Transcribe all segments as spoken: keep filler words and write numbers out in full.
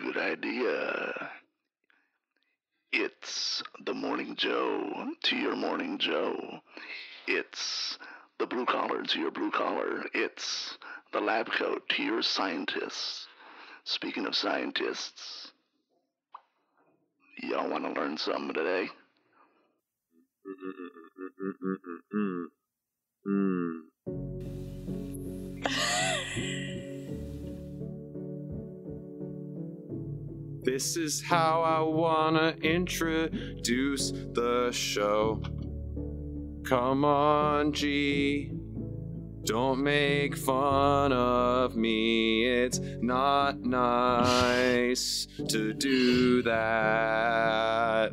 Good idea. It's the Morning Joe to your Morning Joe. It's the blue collar to your blue collar. It's the lab coat to your scientists. Speaking of scientists, y'all want to learn something today? This is how I wanna introduce the show. Come on, G. Don't make fun of me. It's not nice to do that.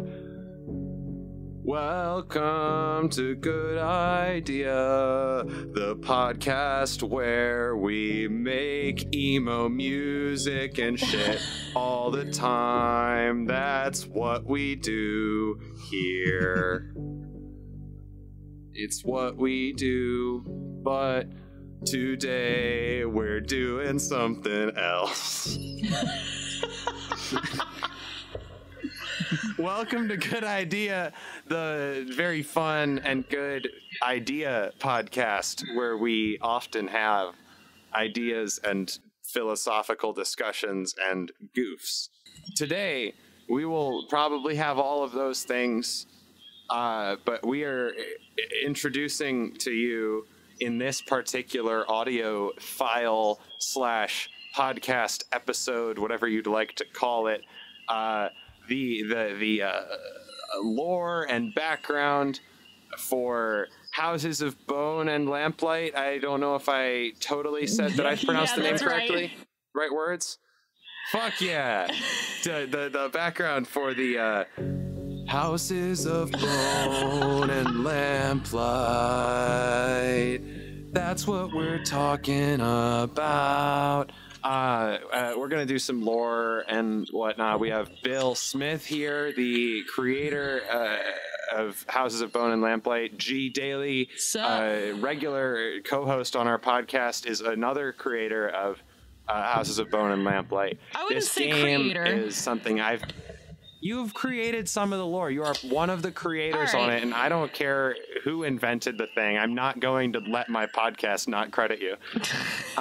Welcome to Good Idea, the podcast where we make emo music and shit all the time. That's what we do here. It's what we do, but today we're doing something else. Welcome to Good Idea, the very fun and good idea podcast where we often have ideas and philosophical discussions and goofs. Today, we will probably have all of those things, uh, but we are introducing to you in this particular audio file slash podcast episode, whatever you'd like to call it, uh, the the the uh, lore and background for Houses of Bone and Lamplight. I don't know if I totally said that I pronounced yeah, the name correctly. Right, right words. Fuck yeah! the, the the background for the uh, Houses of Bone and Lamplight. That's what we're talking about. Uh, uh, we're going to do some lore and whatnot. We have Bill Smith here, the creator uh, of Houses of Bone and Lamplight. G. Daily, uh, regular co-host on our podcast, is another creator of uh, Houses of Bone and Lamplight. I wouldn't say creator. This game is something I've... You've created some of the lore. You are one of the creators on it, and I don't care who invented the thing. I'm not going to let my podcast not credit you.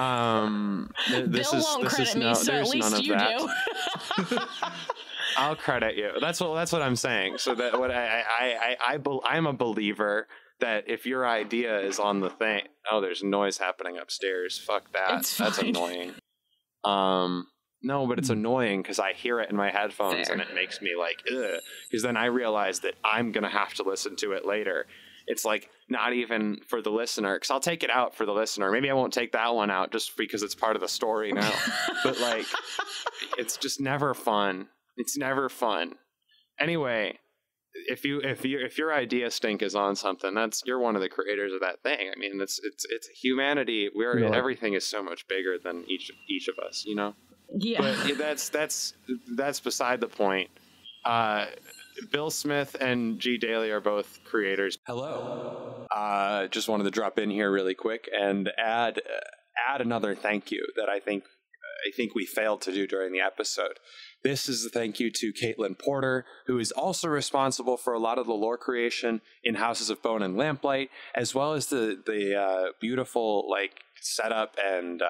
Um, th this Bill is, won't this credit is no, me, so at least you that. do. I'll credit you. That's what that's what I'm saying. So that what I I I, I, I I'm a believer that if your idea is on the thing, oh, there's noise happening upstairs. Fuck that. It's that's fine. Annoying. Um. No, but it's annoying because I hear it in my headphones. Fair. And it makes me like, ugh, because then I realize that I'm going to have to listen to it later. It's like not even for the listener, because I'll take it out for the listener. Maybe I won't take that one out just because it's part of the story now. But like, it's just never fun. It's never fun. Anyway, if you if you if your idea stink is on something, that's you're one of the creators of that thing. I mean, it's it's it's humanity. We're yeah. Everything is so much bigger than each each of us, you know. Yeah, but that's that's that's beside the point. Uh, Bill Smith and G. Daily are both creators. Hello. Uh, just wanted to drop in here really quick and add add another thank you that I think I think we failed to do during the episode. This is a thank you to Caitlin Porter, who is also responsible for a lot of the lore creation in Houses of Bone and Lamplight, as well as the the uh, beautiful like setup and. Uh,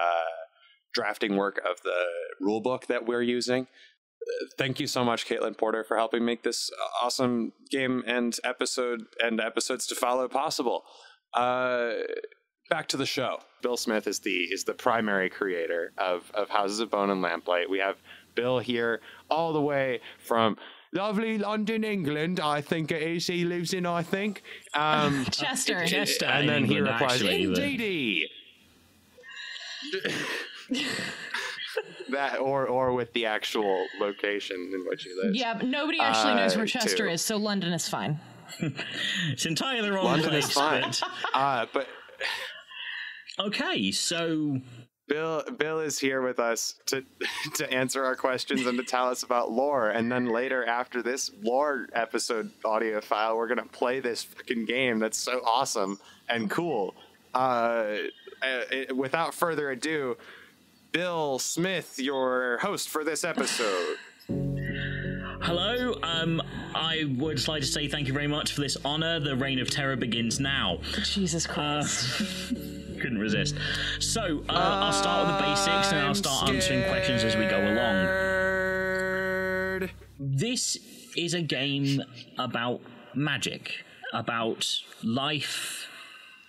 drafting work of the rule book that we're using. Uh, thank you so much, Caitlin Porter, for helping make this awesome game and episode and episodes to follow possible. Uh, back to the show. Bill Smith is the is the primary creator of, of Houses of Bone and Lamplight. We have Bill here all the way from lovely London, England, I think it is. He lives in, I think. Um, Chester. Uh, Chester. And then England, he replies, indeedy. That or or with the actual location in which you live. Yeah, but nobody actually uh, knows where Chester too. is, so London is fine. It's entirely the wrong London place. Is fine. uh, but okay, so Bill Bill is here with us to to answer our questions and to tell us about lore. And then later after this lore episode audio file, we're gonna play this fucking game that's so awesome and cool. Uh, uh, without further ado. Bill Smith, your host for this episode. Hello, um, I would like to say thank you very much for this honor. The reign of terror begins now. Jesus Christ. Uh, couldn't resist. So, uh, I'll start with the basics and I'll start answering questions as we go along. This is a game about magic, about life,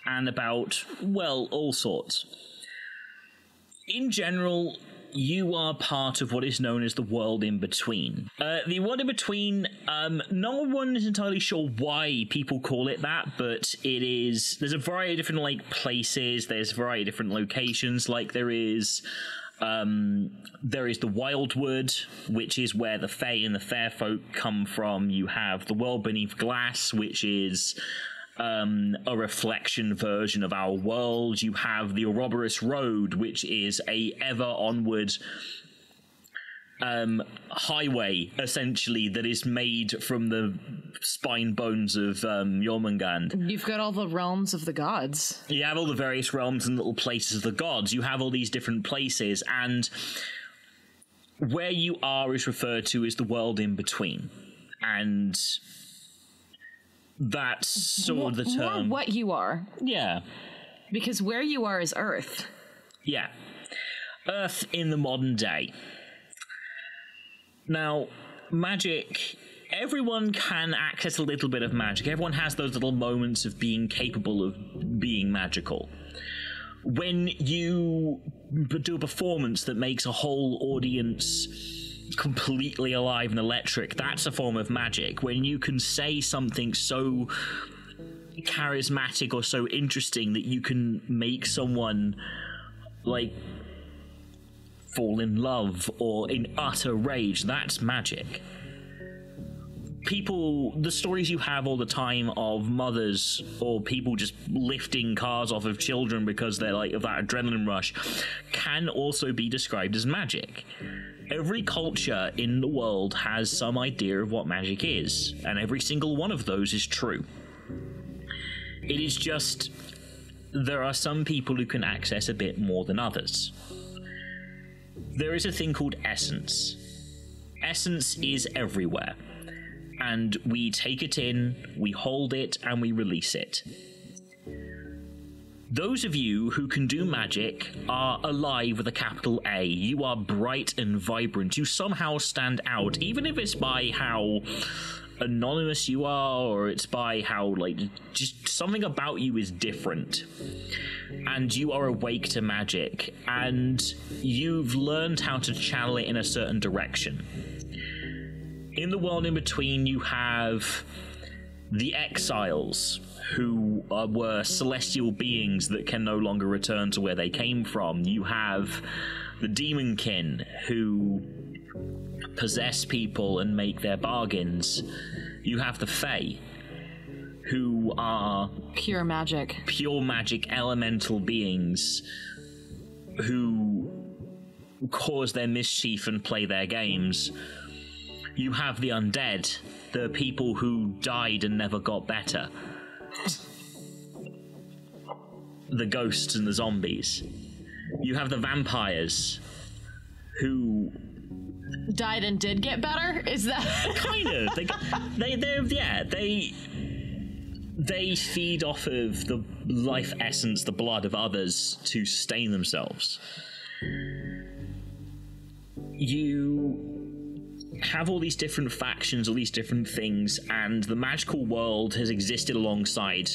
and about, well, all sorts. In general, you are part of what is known as the world in between. Uh, the world in between, um, no one is entirely sure why people call it that, but it is, there's a variety of different, like, places, there's a variety of different locations, like there is, um, there is the Wildwood, which is where the Fae and the Fair Folk come from. You have the world beneath glass, which is... Um, a reflection version of our world. You have the Ouroboros Road, which is a ever onward um, highway, essentially, that is made from the spine bones of um, Yormungand. You've got all the realms of the gods. You have all the various realms and little places of the gods. You have all these different places, and where you are is referred to as the world in between. And... that's sort of the term. More what you are. Yeah. Because where you are is Earth. Yeah. Earth in the modern day. Now, magic, everyone can access a little bit of magic. Everyone has those little moments of being capable of being magical. When you do a performance that makes a whole audience... completely alive and electric, that's a form of magic. When you can say something so charismatic or so interesting that you can make someone, like, fall in love or in utter rage, that's magic. People, the stories you have all the time of mothers or people just lifting cars off of children because they're like of that adrenaline rush can also be described as magic. Every culture in the world has some idea of what magic is, and every single one of those is true. It is just there are some people who can access a bit more than others. There is a thing called essence. Essence is everywhere. And we take it in, we hold it, and we release it. Those of you who can do magic are alive with a capital A. You are bright and vibrant. You somehow stand out, even if it's by how anonymous you are, or it's by how, like, just something about you is different. And you are awake to magic, and you've learned how to channel it in a certain direction. In the world in between, you have the exiles, who are, were celestial beings that can no longer return to where they came from. You have the demonkin, who possess people and make their bargains. You have the Fae, who are... pure magic. Pure magic elemental beings who cause their mischief and play their games. You have the undead, the people who died and never got better. The ghosts and the zombies. You have the vampires, who... died and did get better? Is that... kind of. They, they, they're, yeah, they... they feed off of the life essence, the blood of others, to sustain themselves. You... have all these different factions, all these different things, and the magical world has existed alongside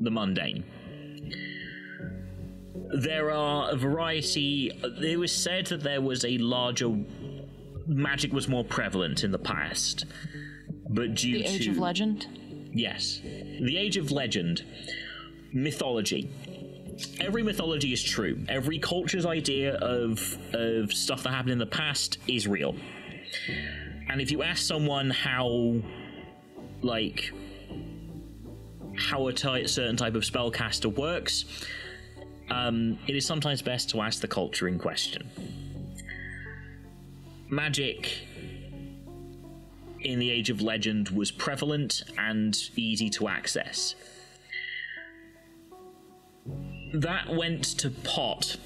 the mundane. There are a variety... it was said that there was a larger... magic was more prevalent in the past, but due to... the Age of Legend? Yes. The Age of Legend. Mythology. Every mythology is true. Every culture's idea of of stuff that happened in the past is real. And if you ask someone how, like, how a t- certain type of spellcaster works, um, it is sometimes best to ask the culture in question. Magic in the Age of Legend was prevalent and easy to access. That went to pot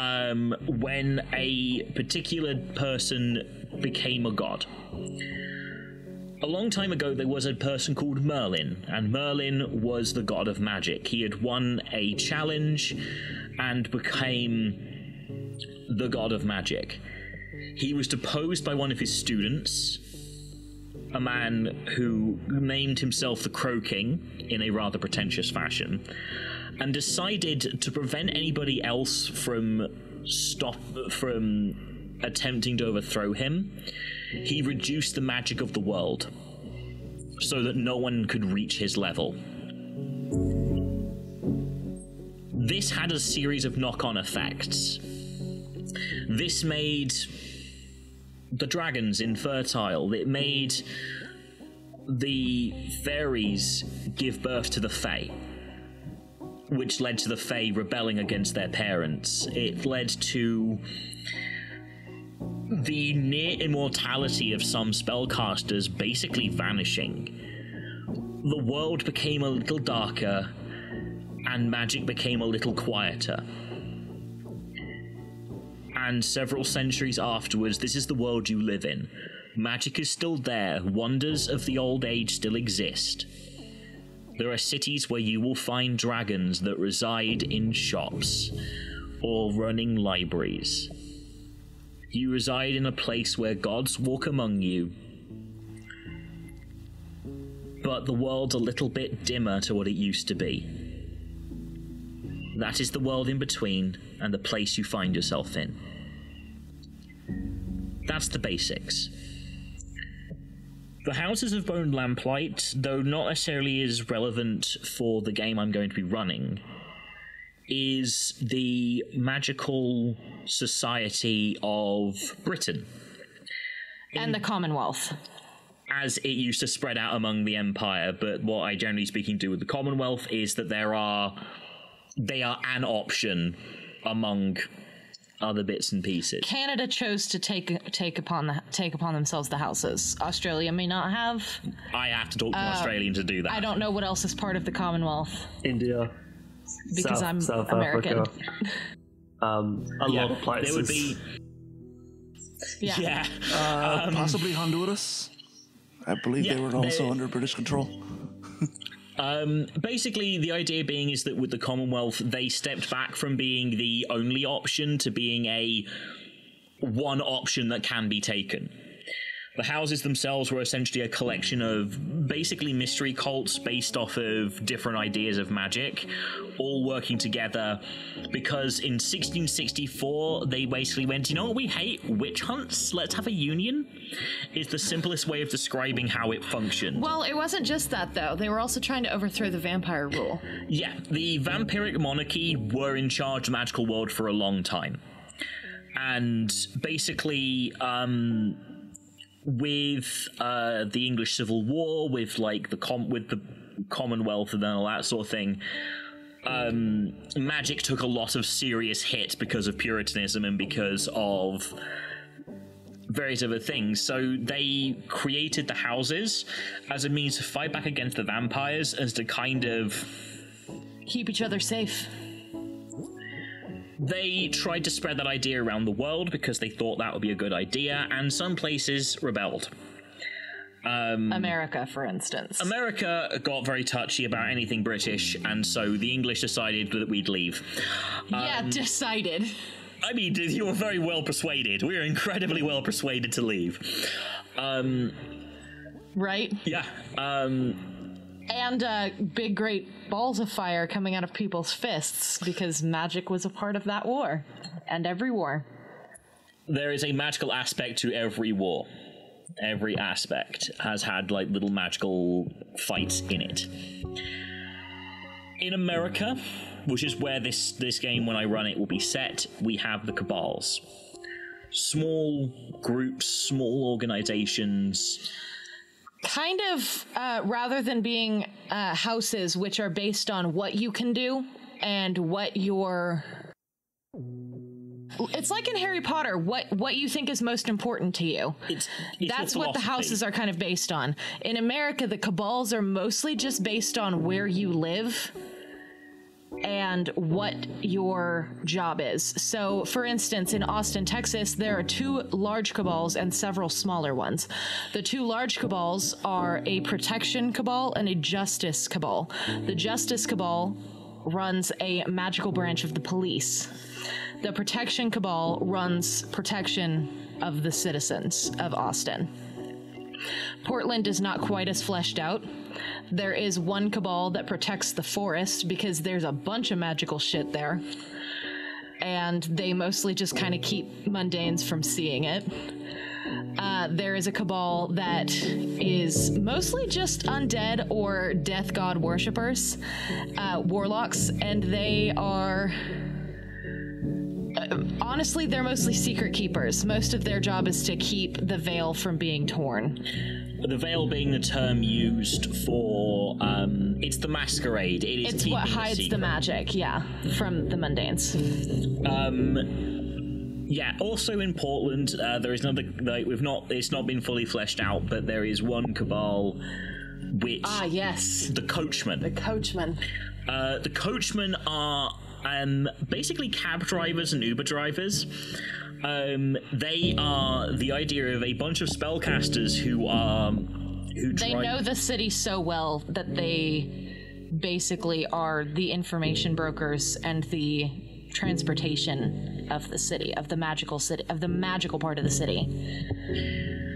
um, when a particular person became a god. A long time ago, there was a person called Merlin, and Merlin was the god of magic. He had won a challenge and became the god of magic. He was deposed by one of his students, a man who named himself the Crow King in a rather pretentious fashion, and decided to prevent anybody else from stop from attempting to overthrow him. He reduced the magic of the world so that no one could reach his level. This had a series of knock-on effects. This made the dragons infertile. It made the fairies give birth to the Fae, which led to the Fae rebelling against their parents. It led to the near immortality of some spellcasters basically vanishing. The world became a little darker, and magic became a little quieter. And several centuries afterwards, this is the world you live in. Magic is still there. Wonders of the old age still exist. There are cities where you will find dragons that reside in shops or running libraries. You reside in a place where gods walk among you, but the world's a little bit dimmer to what it used to be. That is the world in between and the place you find yourself in. That's the basics. The Houses of Bone and Lamplight, though not necessarily as relevant for the game I'm going to be running, is the magical society of Britain. In, and the Commonwealth. As it used to spread out among the Empire, but what I generally speaking do with the Commonwealth is that there are, they are an option among other bits and pieces. Canada chose to take take upon the, take upon themselves the houses. Australia may not have. I have to talk to uh, an Australian to do that. I don't know what else is part of the Commonwealth. India. Because South, I'm South American. Um, a yeah, lot of places. There would be. Yeah. yeah. Uh, um, possibly Honduras. I believe yeah, they were also they... under British control. Um, basically, the idea being is that with the Commonwealth, they stepped back from being the only option to being a one option that can be taken. The houses themselves were essentially a collection of basically mystery cults based off of different ideas of magic, all working together, because in sixteen sixty-four, they basically went, you know what we hate? Witch hunts. Let's have a union. It's the simplest way of describing how it functioned. Well, it wasn't just that, though. They were also trying to overthrow the vampire rule. Yeah, the vampiric monarchy were in charge of the magical world for a long time. And basically, um... with uh, the English Civil War, with like the com- with the Commonwealth and all that sort of thing, um, magic took a lot of serious hits because of Puritanism and because of various other things. So they created the houses as a means to fight back against the vampires, as to kind of keep each other safe. They tried to spread that idea around the world because they thought that would be a good idea, and some places rebelled. Um, America, for instance. America got very touchy about anything British, and so the English decided that we'd leave. Um, yeah, decided. I mean, you were very well persuaded. We were incredibly well persuaded to leave. Um, right? Yeah. Um... And uh, big, great balls of fire coming out of people's fists, because magic was a part of that war, and every war. There is a magical aspect to every war. Every aspect has had, like, little magical fights in it. In America, which is where this, this game, when I run it, will be set, we have the cabals. Small groups, small organizations. Kind of, uh, rather than being uh, houses, which are based on what you can do and what your... It's like in Harry Potter, what, what you think is most important to you. It's, it's That's what the houses are kind of based on. In America, the cabals are mostly just based on where you live and what your job is. So, for instance, in Austin, Texas, there are two large cabals and several smaller ones. The two large cabals are a protection cabal and a justice cabal. The justice cabal runs a magical branch of the police. The protection cabal runs protection of the citizens of Austin. Portland is not quite as fleshed out. There is one cabal that protects the forest because there's a bunch of magical shit there, and they mostly just kind of keep mundanes from seeing it. Uh, there is a cabal that is mostly just undead or death god worshippers, uh, warlocks, and they are... honestly, they're mostly secret keepers. Most of their job is to keep the veil from being torn. The veil being the term used for, um, it's the masquerade. It is it's what hides the, the magic, yeah, from the mundanes. Um... Yeah, also in Portland, uh, there is another, like, we've not, it's not been fully fleshed out, but there is one cabal which... Ah, yes. The coachman. The coachman. Uh, the coachmen are... Um, basically cab drivers and Uber drivers. Um, they are the idea of a bunch of spellcasters who are who they drive- know the city so well that they basically are the information brokers and the transportation of the city, of the magical city, of the magical part of the city.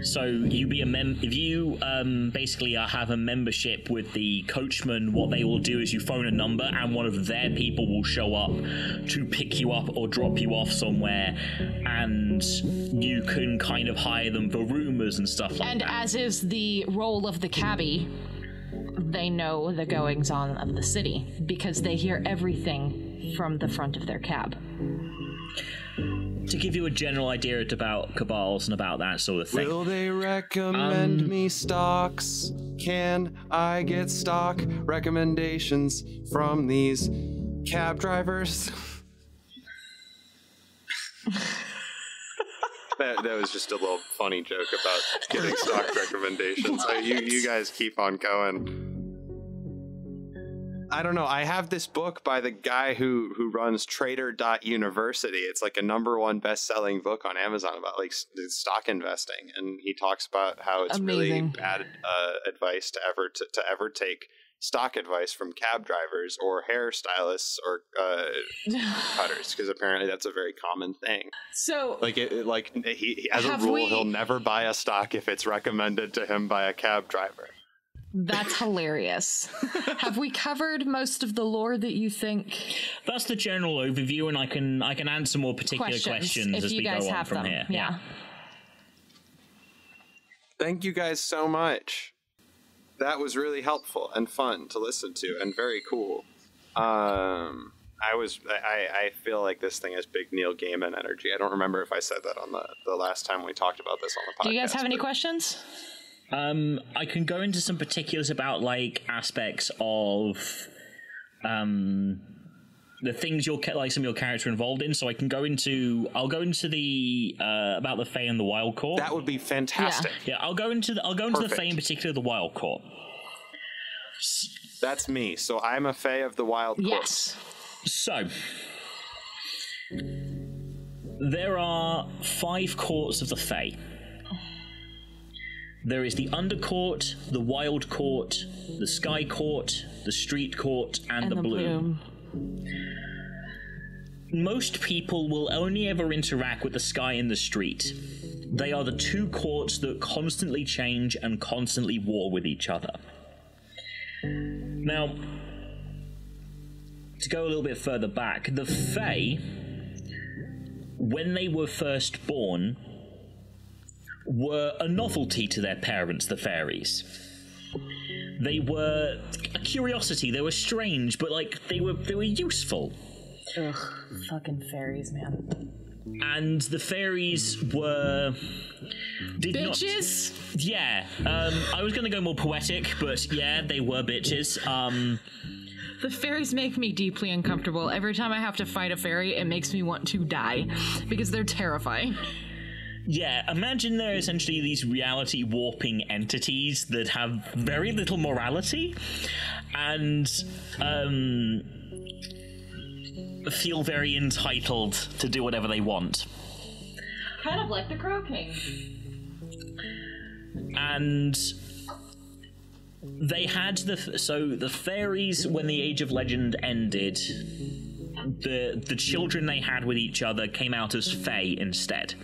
So you be a mem if you um, basically uh, have a membership with the coachman. What they will do is you phone a number, and one of their people will show up to pick you up or drop you off somewhere, and you can kind of hire them for rumors and stuff like and that. And as is the role of the cabbie, they know the goings on of the city because they hear everything from the front of their cab. To give you a general idea about cabals and about that sort of thing. Will they recommend um, me stocks? Can I get stock recommendations from these cab drivers? That, that was just a little funny joke about getting stock recommendations. So you, you guys keep on going. I don't know. I have this book by the guy who, who runs trader dot university. It's like a number one best-selling book on Amazon about like stock investing. And he talks about how it's Amazing. really bad uh, advice to ever to, to ever take stock advice from cab drivers or hairstylists or uh, cutters, because apparently that's a very common thing. So like it, it, like he, he as a rule, we... he'll never buy a stock if it's recommended to him by a cab driver. That's hilarious. Have we covered most of the lore that you think? That's the general overview, and I can I can answer more particular questions, questions as we go on from them. here. Yeah. Thank you guys so much. That was really helpful and fun to listen to, and very cool. Um, I was I I feel like this thing has big Neil Gaiman energy. I don't remember if I said that on the the last time we talked about this on the podcast. Do you guys have any questions? Um, I can go into some particulars about, like, aspects of um, the things you're, like, some of your character involved in. So I can go into, I'll go into the, uh, about the Fae and the Wild Court. That would be fantastic. Yeah, yeah I'll go into the, I'll go into Perfect. the Fae in particular, the Wild Court. That's me. So I'm a Fae of the Wild Court. Yes. So there are five courts of the Fae. There is the Undercourt, the Wild Court, the Sky Court, the Street Court, and, and the, the Bloom. Bloom. Most people will only ever interact with the Sky and the Street. They are the two courts that constantly change and constantly war with each other. Now, to go a little bit further back, the Fae, when they were first born, were a novelty to their parents, the fairies. They were a curiosity. They were strange, but like they were they were useful. Ugh, fucking fairies, man. And the fairies were did bitches. Not, yeah, um, I was gonna go more poetic, but yeah, they were bitches. Um, The fairies make me deeply uncomfortable. Every time I have to fight a fairy, it makes me want to die because they're terrifying. Yeah, imagine they're essentially these reality-warping entities that have very little morality, and um, feel very entitled to do whatever they want. Kind of like the Crow King. And they had the so the fairies, when the Age of Legend ended, the the children they had with each other came out as fae instead.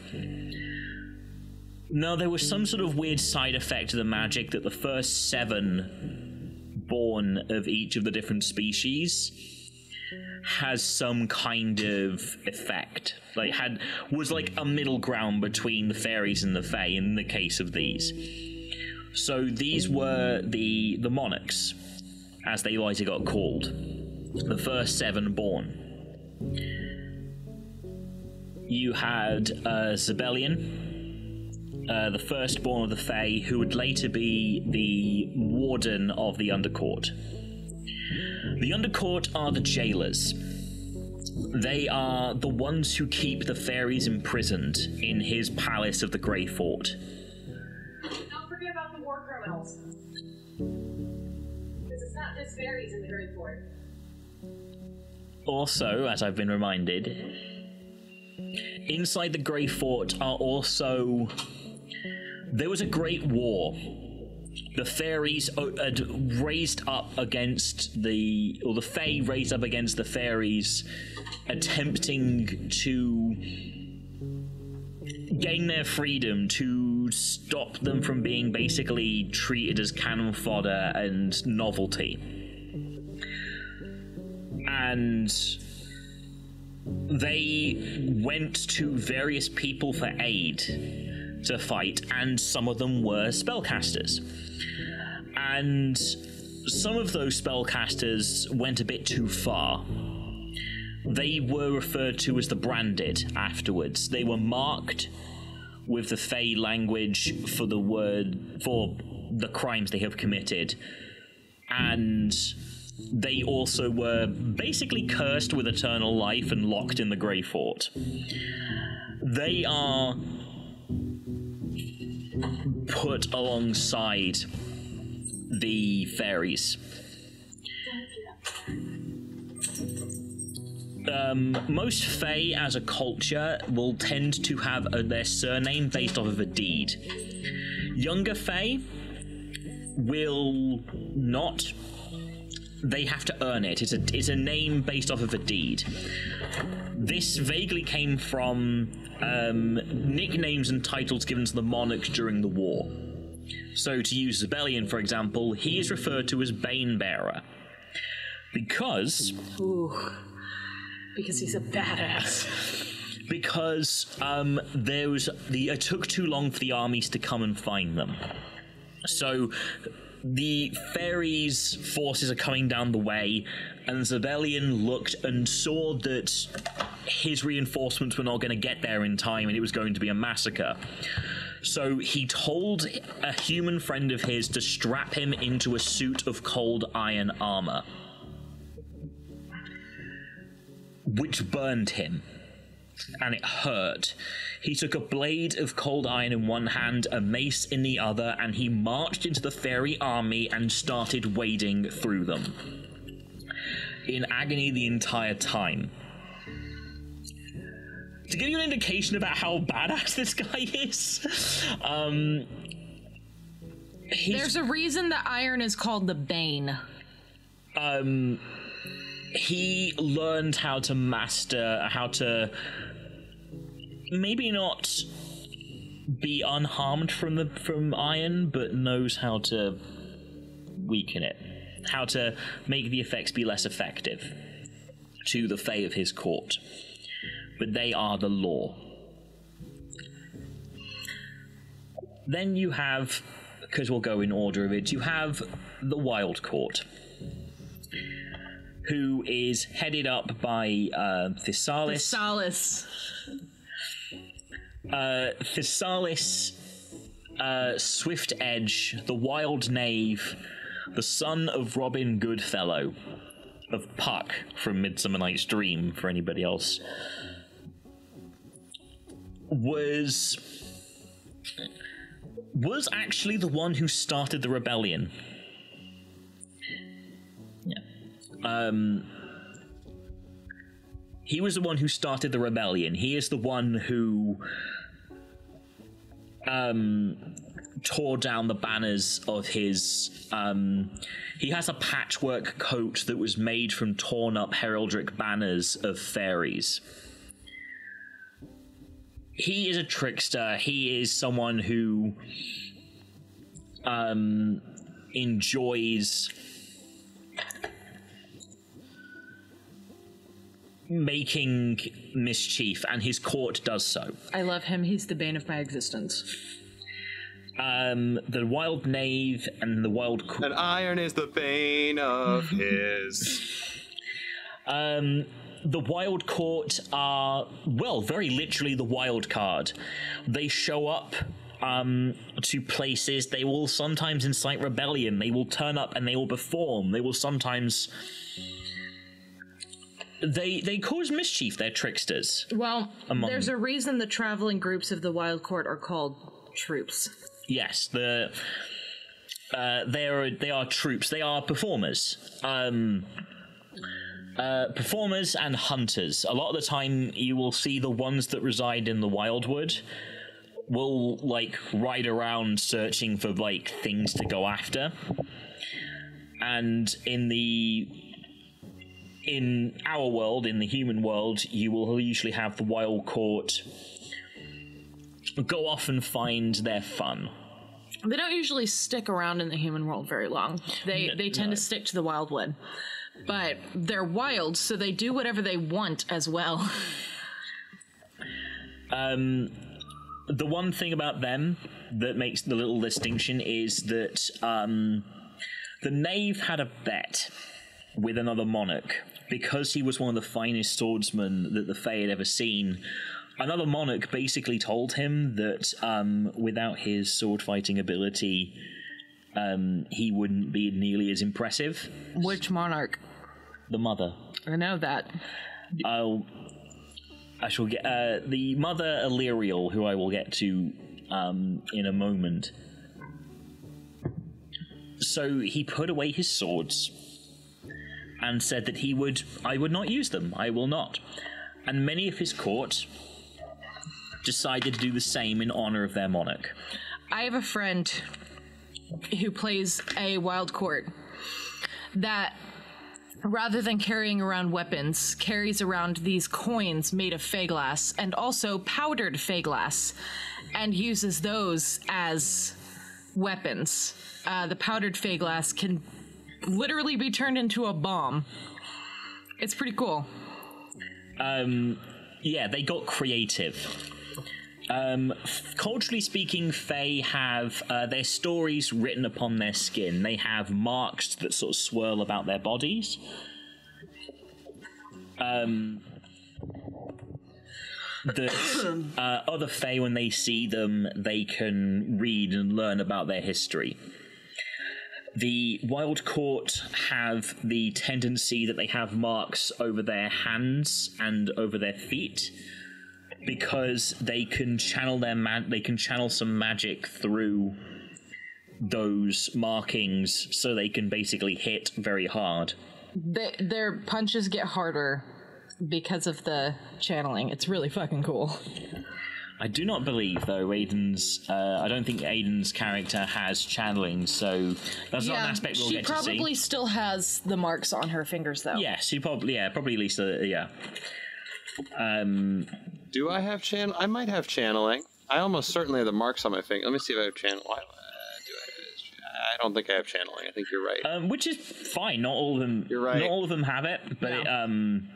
No, there was some sort of weird side effect of the magic that the first seven born of each of the different species has some kind of effect. Like had was like a middle ground between the fairies and the fae in the case of these. So these were the the monarchs, as they later got called, the first seven born. You had uh, Zabellion. Uh, the firstborn of the Fae, who would later be the warden of the Undercourt. The Undercourt are the jailers. They are the ones who keep the fairies imprisoned in his palace of the Greyfort. Don't forget about the war criminals. Because it's not just fairies in the Greyfort. Also, as I've been reminded, inside the Greyfort are also... There was a great war. The fairies had raised up against the... Or the Fae raised up against the fairies, attempting to gain their freedom, to stop them from being basically treated as cannon fodder and novelty. And they went to various people for aid to fight, and some of them were spellcasters. And some of those spellcasters went a bit too far. They were referred to as the branded afterwards. They were marked with the Fae language for the word for the crimes they have committed, and they also were basically cursed with eternal life and locked in the Greyfort. They are put alongside the fairies. Um, most fae as a culture will tend to have a, their surname based off of a deed. Younger fae will not. They have to earn it. It's a, it's a name based off of a deed. This vaguely came from um, nicknames and titles given to the monarchs during the war. So to use Zabellion, for example, he is referred to as Banebearer. Because... Ooh, because he's a badass. Because um, there was the, it took too long for the armies to come and find them. So... The fairies' forces are coming down the way, and Zabellion looked and saw that his reinforcements were not going to get there in time, and it was going to be a massacre. So he told a human friend of his to strap him into a suit of cold iron armor, which burned him, and it hurt. He took a blade of cold iron in one hand, a mace in the other, and he marched into the fairy army and started wading through them, in agony the entire time. To give you an indication about how badass this guy is, um... There's a reason the iron is called the Bane. Um... He learned how to master, how to maybe not be unharmed from the from iron, but knows how to weaken it, how to make the effects be less effective to the Fae of his court. But they are the law. Then you have, because we'll go in order of it, you have the Wild Court, who is headed up by uh, Thessalis. Thessalis. Uh, Thessalis, uh, Swift Edge, the Wild Knave, the son of Robin Goodfellow, of Puck from Midsummer Night's Dream, for anybody else, was was actually the one who started the rebellion. Um, he was the one who started the rebellion. He is the one who um, tore down the banners of his... Um, he has a patchwork coat that was made from torn up heraldic banners of fairies. He is a trickster. He is someone who um, enjoys... making mischief, and his court does so. I love him. He's the bane of my existence. Um, the wild knave and the wild... Co- and iron is the bane of his. Um, the wild court are, well, very literally the wild card. They show up um, to places. They will sometimes incite rebellion. They will turn up and they will perform. They will sometimes... They they cause mischief, they're tricksters. Well, there's a reason the traveling groups of the Wild Court are called troops. Yes, the uh, they are they are troops. They are performers. Um, uh, performers and hunters. A lot of the time you will see the ones that reside in the Wildwood will like ride around searching for like things to go after. And in the In our world, in the human world, you will usually have the Wild Court go off and find their fun. They don't usually stick around in the human world very long. They no, they tend no. to stick to the Wildwood. But they're wild, so they do whatever they want as well. Um, the one thing about them that makes the little distinction is that um, the knave had a bet with another monarch. Because he was one of the finest swordsmen that the Fae had ever seen, another monarch basically told him that um, without his sword-fighting ability, um, he wouldn't be nearly as impressive. Which monarch? The mother. I know that. Uh, I shall get... Uh, the mother Illyrial, who I will get to um, in a moment. So he put away his swords... and said that he would, I would not use them, I will not. And many of his court decided to do the same in honor of their monarch. I have a friend who plays a wild court that, rather than carrying around weapons, carries around these coins made of fey glass and also powdered fey glass, and uses those as weapons. Uh, the powdered fey glass can literally be turned into a bomb. It's pretty cool. Um, yeah, they got creative. Um, f- culturally speaking, Fae have uh, their stories written upon their skin. They have marks that sort of swirl about their bodies. Um, that uh, other Fae, when they see them, they can read and learn about their history. The Wild Court have the tendency that they have marks over their hands and over their feet because they can channel their man- they can channel some magic through those markings, so they can basically hit very hard. They, their punches get harder because of the channeling. It's really fucking cool. I do not believe, though, Aiden's... Uh, I don't think Aiden's character has channeling, so that's yeah, not an aspect we'll get to see. She probably still has the marks on her fingers, though. Yes, she probably... Yeah, probably at least... Uh, yeah. Um, do I have channel? I might have channeling. I almost certainly have the marks on my finger. Let me see if I have channeling. Uh, do I, I don't think I have channeling. I think you're right. Um, which is fine. Not all of them... You're right. Not all of them have it, but... No. It, um,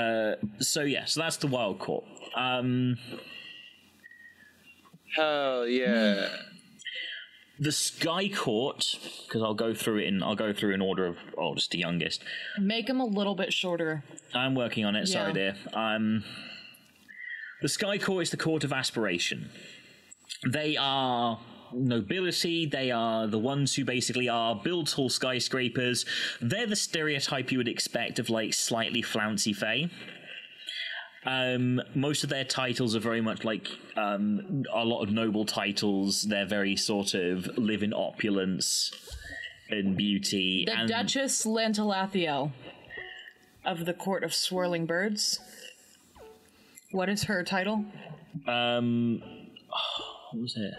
Uh, so yeah, so that's the Wild Court. Um, Hell yeah! The Sky Court, because I'll go through it in I'll go through in order of oh, just the youngest. Make them a little bit shorter. I'm working on it. Yeah. Sorry, dear. Um, the Sky Court is the court of aspiration. They are nobility. They are the ones who basically are build tall skyscrapers. They're the stereotype you would expect of like slightly flouncy fae. Um, most of their titles are very much like um, a lot of noble titles. They're very sort of live in opulence and beauty. The and Duchess Lantilathiel. of the Court of Swirling Birds. What is her title? Um, what was it?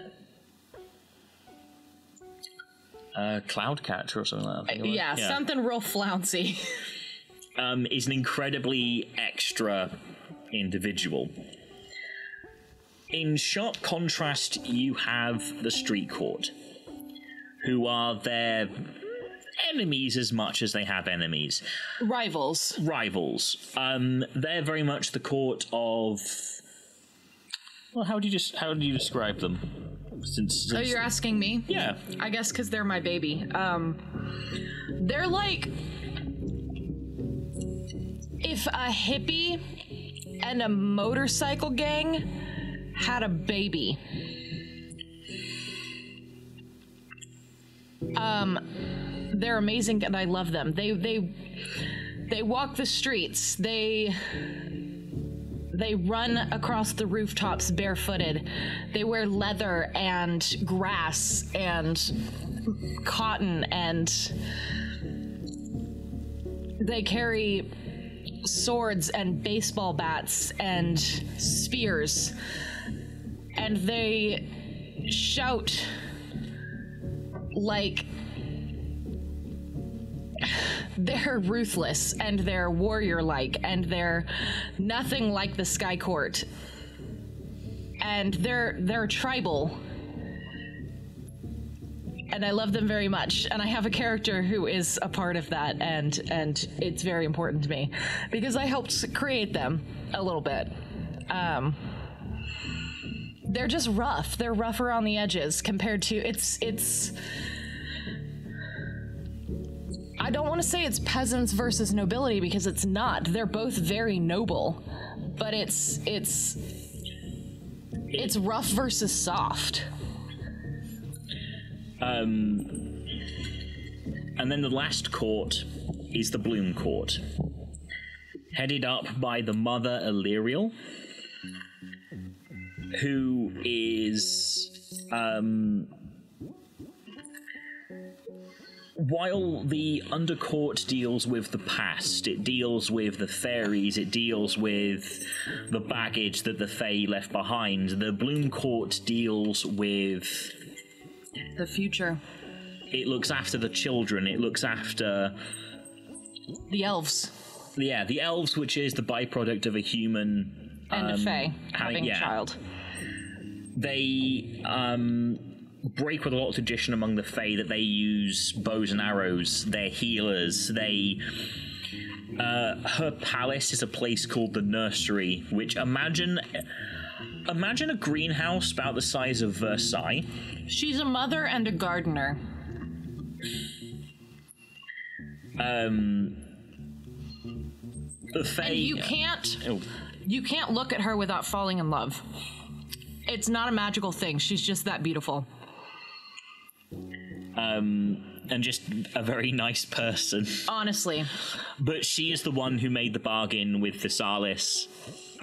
Uh, Cloudcatcher or something like that. Yeah, yeah, something real flouncy. um, is an incredibly extra individual. In sharp contrast, you have the Street Court, who are their enemies as much as they have enemies. Rivals. Rivals. Um, they're very much the court of... Well, how do you just how do you describe them? Since, since oh, you're asking me? Yeah. I guess because they're my baby. Um, they're like... If a hippie and a motorcycle gang... had a baby. Um, they're amazing and I love them. They they they walk the streets. They they run across the rooftops barefooted. They wear leather and grass and cotton and they carry swords and baseball bats and spears. And they shout like they're ruthless and they're warrior-like and they're nothing like the Sky Court. And they're they're tribal. And I love them very much. And I have a character who is a part of that, and and it's very important to me because I helped create them a little bit. Um, They're just rough. They're rougher on the edges compared to it's it's I don't want to say it's peasants versus nobility because it's not. They're both very noble, but it's it's it's rough versus soft. Um and then the last court is the Bloom Court, headed up by the mother Illyrial, who is, um, while the Undercourt deals with the past, it deals with the fairies, it deals with the baggage that the Fae left behind, the Bloom Court deals with... the future. It looks after the children, it looks after... the elves. Yeah, the elves, which is the byproduct of a human... and um, a Fae, having I, yeah. a child. They um, break with a lot of tradition among the Fae that they use bows and arrows. They're healers. They uh, her palace is a place called the Nursery, which imagine imagine a greenhouse about the size of Versailles. She's a mother and a gardener. Um, the Fae. And you can't oh. you can't look at her without falling in love. It's not a magical thing. She's just that beautiful. Um, and just a very nice person. Honestly. But she is the one who made the bargain with Thessalis,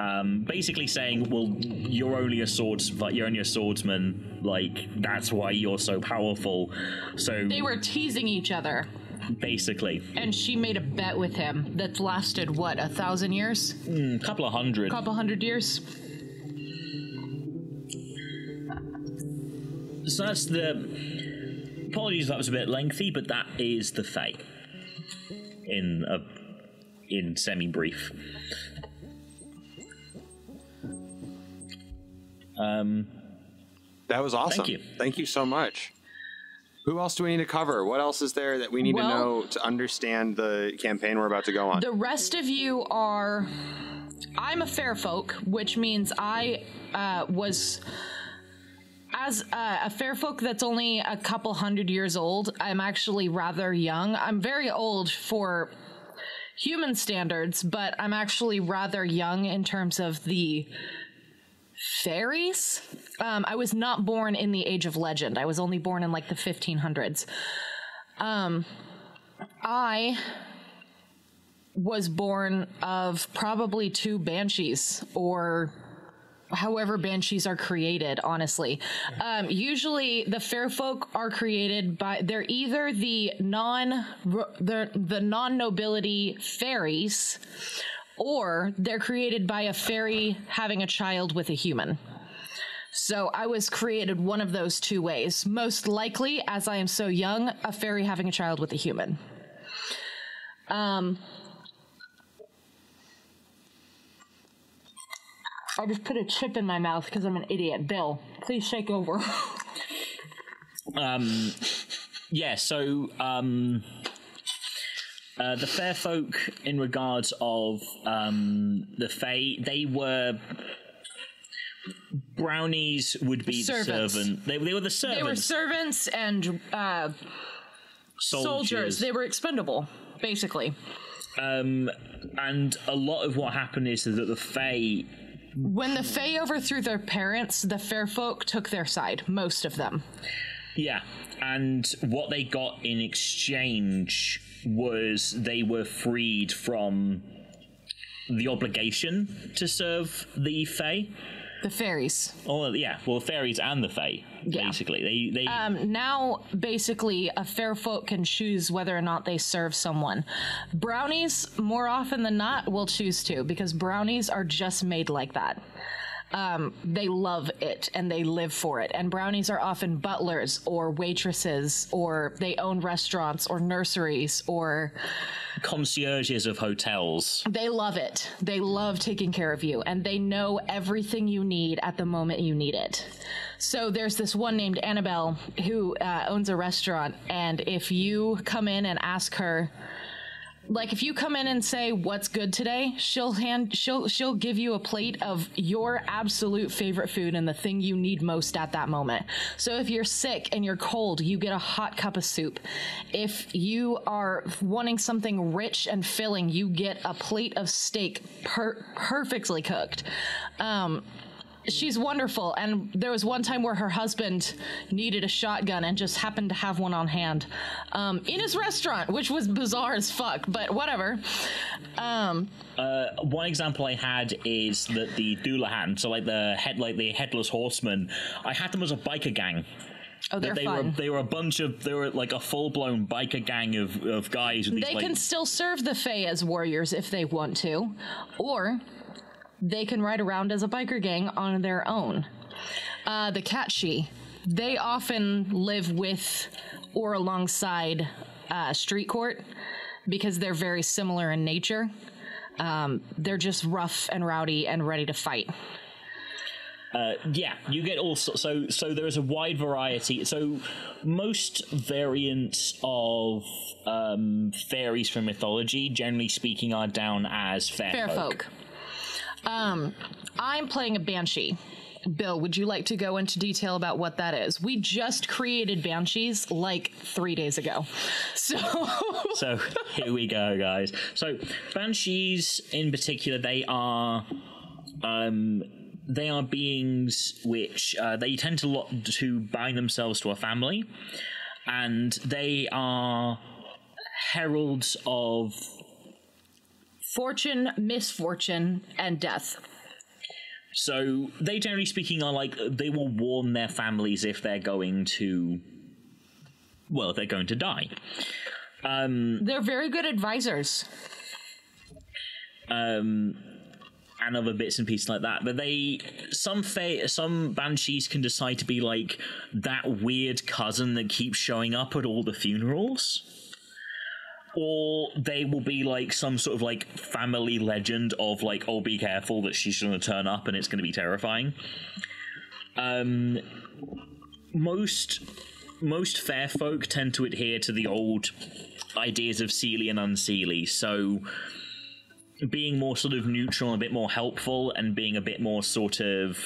um, basically saying, well, you're only a swords, like, you're only a swordsman. Like, that's why you're so powerful. So they were teasing each other. Basically. And she made a bet with him that's lasted, what, a thousand years? Mm, couple of hundred. Couple hundred years. So that's the... Apologies if that was a bit lengthy, but that is the Fae. In a, in semi-brief. Um, that was awesome. Thank you. Thank you so much. Who else do we need to cover? What else is there that we need well, to know to understand the campaign we're about to go on? The rest of you are... I'm a fair folk, which means I uh, was... As uh, a fair folk that's only a couple hundred years old, I'm actually rather young. I'm very old for human standards, but I'm actually rather young in terms of the fairies. Um, I was not born in the Age of Legend. I was only born in like the fifteen hundreds. Um, I was born of probably two banshees or however banshees are created, honestly. Um, usually the fair folk are created by, they're either the non, the, the non-nobility fairies, or they're created by a fairy having a child with a human. So I was created one of those two ways. Most likely, as I am so young, a fairy having a child with a human. Um, I just put a chip in my mouth because I'm an idiot. Bill, please shake over. um, yeah, so um, uh, the fair folk, in regards of um, the fae, they were... Brownies would be servants. the servant. They, they were the servants. They were servants and uh, soldiers. soldiers. They were expendable, basically. Um, and a lot of what happened is that the Fae... When the Fae overthrew their parents, the fair folk took their side, most of them. Yeah, and what they got in exchange was they were freed from the obligation to serve the Fae. The fairies. Oh, yeah. Well, fairies and the fae, yeah. basically. They, they... Um, now, basically, a fair folk can choose whether or not they serve someone. Brownies, more often than not, will choose to, because brownies are just made like that. Um, they love it, and they live for it. And brownies are often butlers or waitresses, or they own restaurants or nurseries or... concierges of hotels. They love it. They love taking care of you, and they know everything you need at the moment you need it. So there's this one named Annabelle who uh, owns a restaurant, and if you come in and ask her, like if you come in and say what's good today, she'll hand she'll she'll give you a plate of your absolute favorite food and the thing you need most at that moment. So if you're sick and you're cold, you get a hot cup of soup. If you are wanting something rich and filling, you get a plate of steak per- perfectly cooked. Um, she's wonderful, and there was one time where her husband needed a shotgun and just happened to have one on hand um, in his restaurant, which was bizarre as fuck, but whatever. Um, uh, one example I had is that the Dullahan, so like the head, like the headless horseman, I had them as a biker gang. Oh, they're they fun. Were, they were a bunch of, they were like a full-blown biker gang of, of guys. With these, they like, can still serve the Fae as warriors if they want to, or... they can ride around as a biker gang on their own. Uh, the Catshee, they often live with or alongside uh, Street Court because they're very similar in nature. Um, they're just rough and rowdy and ready to fight. Uh, yeah, you get all so, so so there is a wide variety. So most variants of um, fairies from mythology, generally speaking, are down as fair, fair folk. folk. Um, I'm playing a banshee. Bill, would you like to go into detail about what that is? We just created banshees like three days ago. So so here we go, guys. So banshees in particular, they are, um, they are beings which, uh, they tend to lot to bind themselves to a family, and they are heralds of fortune, misfortune, and death. So they, generally speaking, are like, they will warn their families if they're going to, well, if they're going to die. Um, they're very good advisors. Um, and other bits and pieces like that. But they, some fa- some banshees can decide to be like that weird cousin that keeps showing up at all the funerals. Or they will be like some sort of like family legend of like, oh, be careful that she's going to turn up and it's going to be terrifying. Um, most most fair folk tend to adhere to the old ideas of seely and unseely. So being more sort of neutral, a bit more helpful, and being a bit more sort of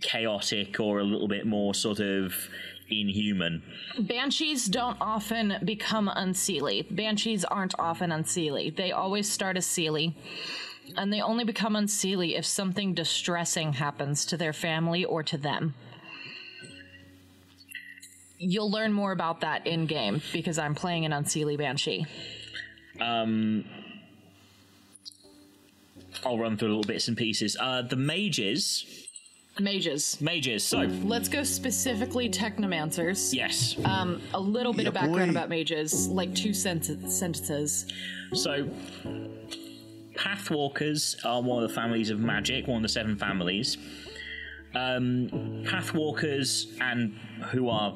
chaotic or a little bit more sort of inhuman. Banshees don't often become unseelie. Banshees aren't often unseelie. They always start as seelie, and they only become unseelie if something distressing happens to their family or to them. You'll learn more about that in game because I'm playing an unseelie banshee. Um, I'll run through little bits and pieces. Uh, the mages. Mages. Mages, so. Let's go specifically technomancers. Yes. Um, a little bit yeah, of background boy. about mages, like two senten- sentences. So, Pathwalkers are one of the families of magic, one of the seven families. Um, Pathwalkers, and who are,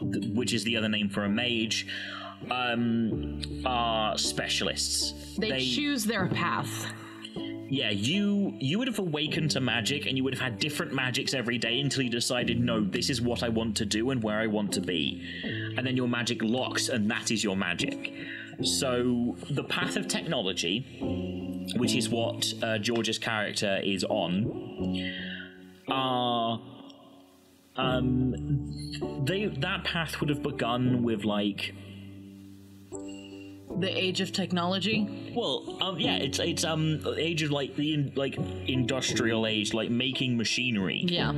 which is the other name for a mage, um, are specialists. They, they choose their path. Yeah, you you would have awakened to magic, and you would have had different magics every day until you decided, no, this is what I want to do and where I want to be. And then your magic locks, and that is your magic. So the path of technology, which is what uh, George's character is on, are... Um, they, that path would have begun with, like... The age of technology? Well, um, yeah, it's it's um age of like the in, like industrial age, like making machinery. Yeah.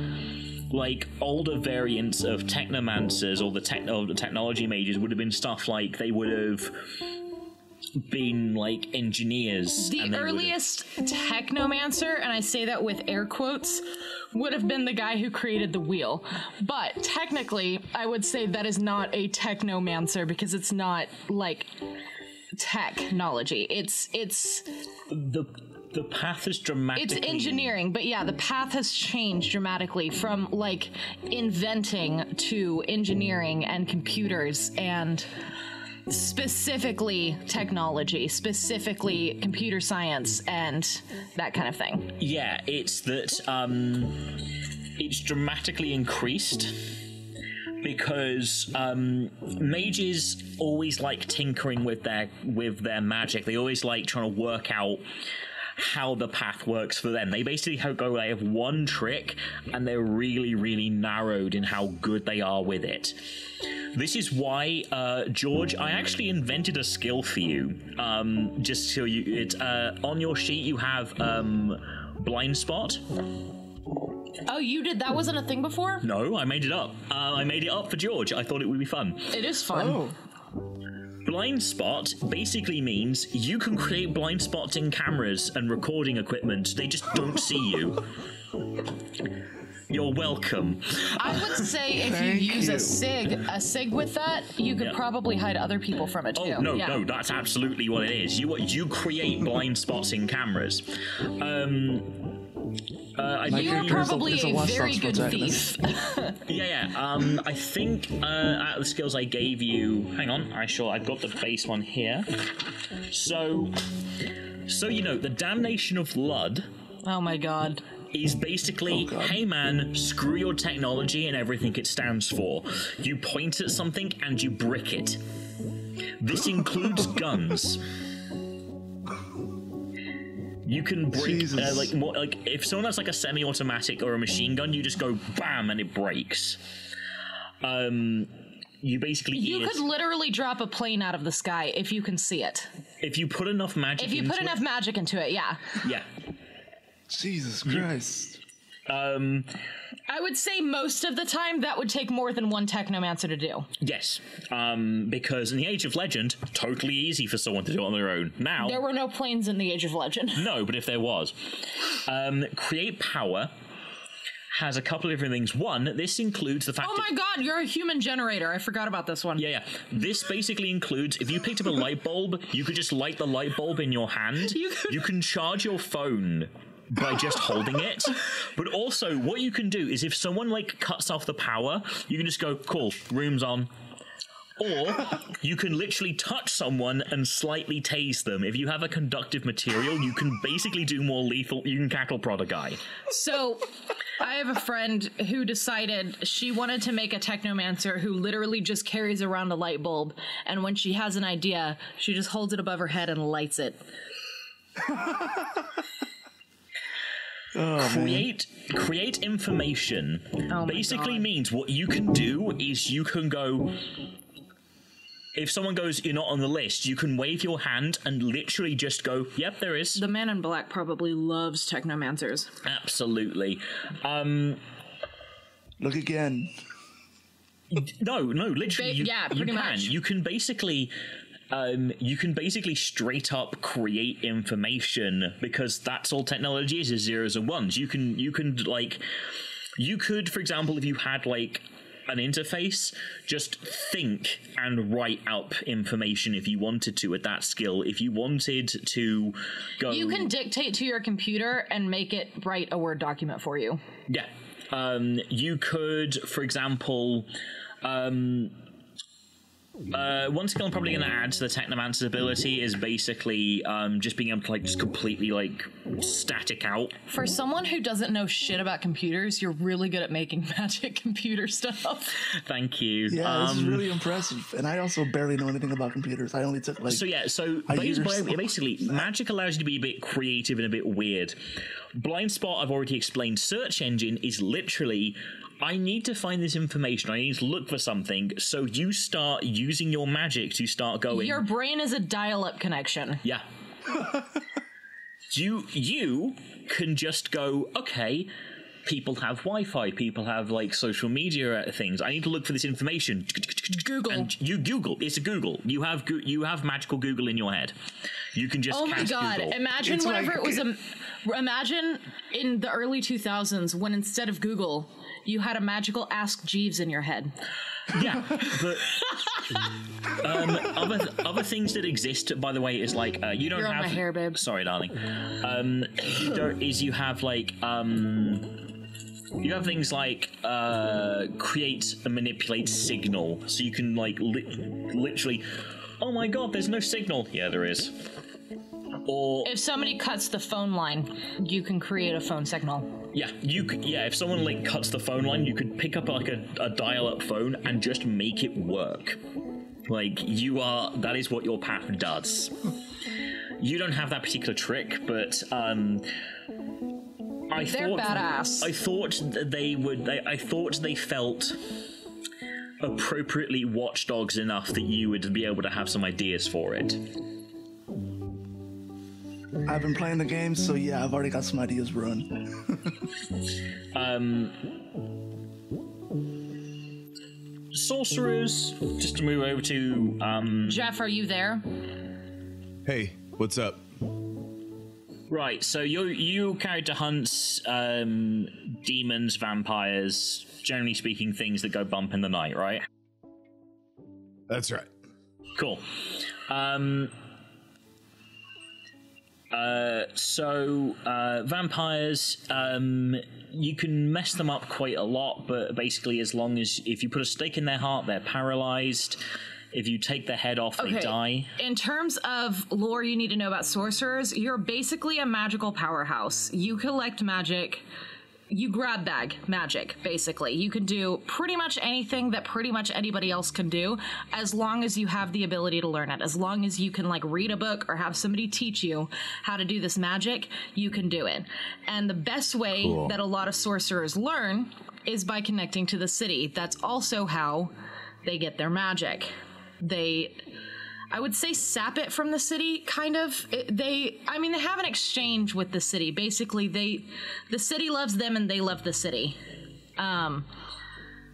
Like older variants of technomancers or the techno the technology mages would have been stuff like they would have been like engineers. The and earliest technomancer, and I say that with air quotes, would have been the guy who created the wheel. But technically, I would say that is not a technomancer because it's not like. Technology. It's it's the the path is dramatically. It's engineering, but yeah, the path has changed dramatically from like inventing to engineering and computers and specifically technology, specifically computer science and that kind of thing. Yeah, it's that um, it's dramatically increased. Because um, mages always like tinkering with their with their magic. They always like trying to work out how the path works for them. They basically go, they have one trick, and they're really, really narrowed in how good they are with it. This is why, uh, George, I actually invented a skill for you. Um, just so you, it's uh, on your sheet. You have um, blind spot. Oh, you did? That wasn't a thing before? No, I made it up. Uh, I made it up for George. I thought it would be fun. It is fun. Oh. Blind spot basically means you can create blind spots in cameras and recording equipment. They just don't see you. You're welcome. I would say if you use you. a sig, a sig with that, you could yeah. probably hide other people from it too. Oh no, yeah. no, that's absolutely what it is. You you create blind spots in cameras. Um. Uh, I you are probably a, a very good thief. yeah, yeah. Um, I think uh, out of the skills I gave you, hang on, I sure I've got the base one here. So, so you know, the damnation of blood. Oh my god. Is basically, oh hey man, screw your technology and everything it stands for. You point at something and you brick it. This includes guns. You can break, uh, like, more, like if someone has like a semi-automatic or a machine gun, you just go bam and it breaks. Um, you basically you could literally drop a plane out of the sky if you can see it. If you put enough magic. If you into put it, enough magic into it, yeah. Yeah. Jesus Christ. Um, I would say most of the time that would take more than one technomancer to do. Yes, um, because in the Age of Legend, totally easy for someone to do it on their own. Now there were no planes in the Age of Legend. No, but if there was, um, create power has a couple of different things. One, this includes the fact. Oh my god, you're a human generator! I forgot about this one. Yeah, yeah. This basically includes if you picked up a light bulb, you could just light the light bulb in your hand. You, could- you can charge your phone. By just holding it. But also, what you can do is if someone, like, cuts off the power, you can just go, cool, room's on. Or you can literally touch someone and slightly tase them. If you have a conductive material, you can basically do more lethal... You can cattle prod a guy. So, I have a friend who decided she wanted to make a technomancer who literally just carries around a light bulb, and when she has an idea, she just holds it above her head and lights it. Oh, create man. create information oh basically means what you can do is you can go if someone goes you're not on the list you can wave your hand and literally just go yep there is. The man in black probably loves technomancers. Absolutely. Um, look again. No, no, literally ba- you, yeah, pretty you can much. You can basically um, you can basically straight up create information, because that's all technology is, is zeros and ones. You can, you can like, you could, for example, if you had like an interface, just think and write up information if you wanted to with that skill. If you wanted to go... You can dictate to your computer and make it write a Word document for you. Yeah. Um, you could, for example... Um, Uh, one skill I'm probably going to add to the Technomancer's ability is basically um, just being able to like just completely like static out. For someone who doesn't know shit about computers, you're really good at making magic computer stuff. Thank you. Yeah, um, this is really impressive. And I also barely know anything about computers. I only took like so yeah. So basically, basically magic allows you to be a bit creative and a bit weird. Blind spot, I've already explained. Search engine is literally, I need to find this information, I need to look for something, so you start using your magic to start going... Your brain is a dial-up connection. Yeah. you, you can just go, okay, people have Wi-Fi, people have, like, social media things, I need to look for this information. Google. And you Google. It's a Google. You have go- you have magical Google in your head. You can just... Oh my god, Google. Imagine it's whenever like- it was... A, imagine in the early two thousands when instead of Google... You had a magical Ask Jeeves in your head. Yeah, but um, other th- other things that exist, by the way, is like uh, you don't You're have. On my hair, babe. Sorry, darling. Um, you don't, is you have like um, you have things like uh, create and manipulate signal, so you can like li- literally. Oh my god, there's no signal. Yeah, there is. Or if somebody cuts the phone line, you can create a phone signal. Yeah, you could, yeah, if someone like cuts the phone line, you could pick up like a, a dial-up phone and just make it work. Like you are, that is what your path does. You don't have that particular trick, but um, I They're thought badass. I thought they would. They, I thought they felt appropriately watchdogs enough that you would be able to have some ideas for it. I've been playing the game, so yeah, I've already got some ideas run. um, sorcerers, just to move over to... Um, Jeff, are you there? Hey, what's up? Right, so you you character hunts um, demons, vampires, generally speaking, things that go bump in the night, right? That's right. Cool. Um... Uh, so, uh, vampires, um, you can mess them up quite a lot, but basically as long as, if you put a stake in their heart, they're paralyzed. If you take their head off, okay. They die. In terms of lore you need to know about sorcerers, you're basically a magical powerhouse. You collect magic, you grab bag magic, basically. You can do pretty much anything that pretty much anybody else can do, as long as you have the ability to learn it. As long as you can, like, read a book or have somebody teach you how to do this magic, you can do it. And the best way cool. that a lot of sorcerers learn is by connecting to the city. That's also how they get their magic. They... I would say sap it from the city, kind of. It, they, I mean, they have an exchange with the city. Basically, they, the city loves them and they love the city. Um,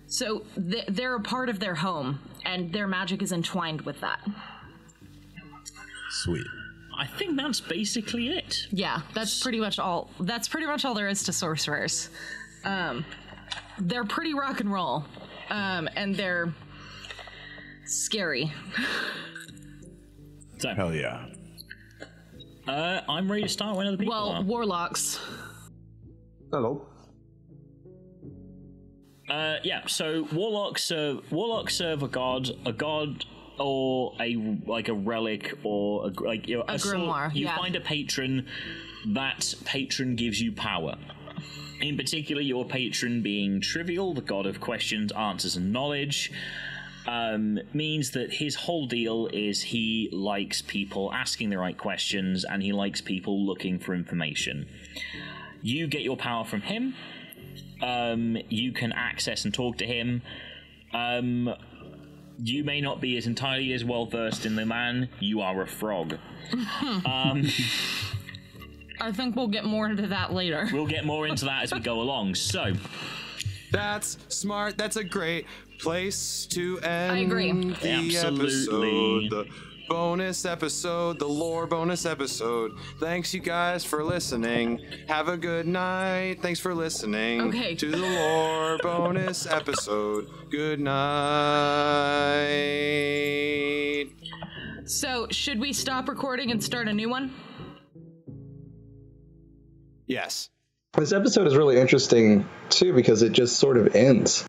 so th- they're a part of their home, and their magic is entwined with that. Sweet. I think that's basically it. Yeah, that's pretty much all. That's pretty much all there is to sorcerers. Um, they're pretty rock and roll, um, and they're scary. So, hell yeah. Uh, I'm ready to start when other people well, are. Well, warlocks. Hello. Uh, yeah, so warlocks serve, warlocks serve a god, a god or a like a relic or a, like you know, a, a grimoire. Sort, you yeah. find a patron, that patron gives you power. In particular, your patron being Trivial, the god of questions, answers, and knowledge. Um, means that his whole deal is he likes people asking the right questions and he likes people looking for information. You get your power from him. Um, you can access and talk to him. Um, you may not be as entirely as well versed in the man. You are a frog. um, I think we'll get more into that later. We'll get more into that as we go along. So that's smart. That's a great place to end. I agree. The Absolutely. Episode. bonus episode, the lore bonus episode. Thanks, you guys, for listening. Have a good night. Thanks for listening okay. to the lore bonus episode. Good night. So, should we stop recording and start a new one? Yes. This episode is really interesting, too, because it just sort of ends.